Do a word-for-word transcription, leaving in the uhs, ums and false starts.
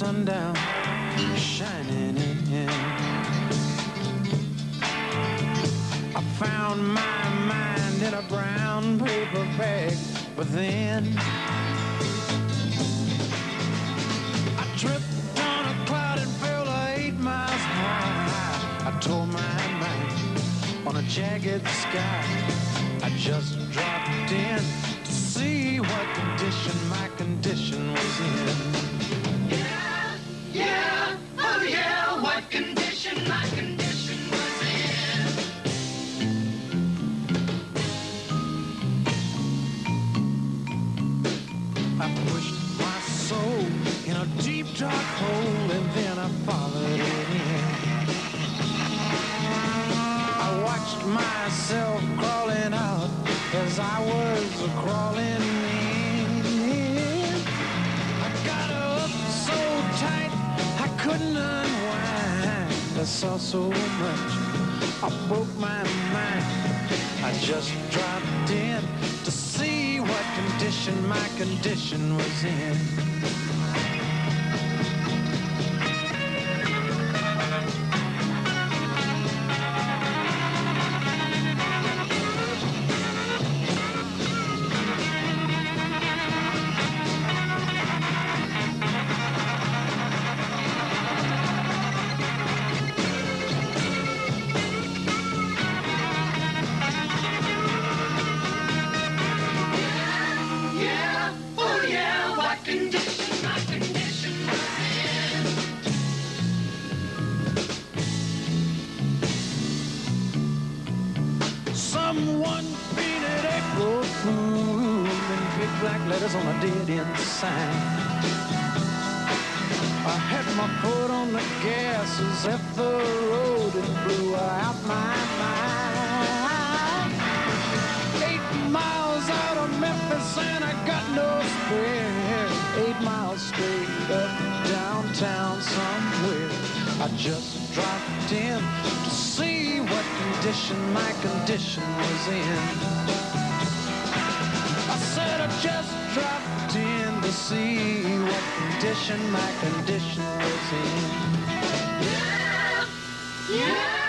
sundown shining in him. I found my mind in a brown paper bag, but then I tripped on a cloud and fell eight miles high. I tore my mind on a jagged sky. I just dropped in to see what condition my condition was in. I pushed my soul in a deep dark hole and then I followed it in. I watched myself crawling out as I was crawling in. I got up so tight I couldn't unwind. I saw so much, I broke my mind. I just dropped in to see what condition my condition was in. Someone painted April Fool in big black letters on a dead end sign. I had my foot on the gas as if the road and blew out my mind. Eight miles out of Memphis and I got no spare. Eight miles straight up downtown somewhere. I just dropped in to see what condition my condition was in. I said I just dropped in to see what condition my condition was in. Yeah, yeah.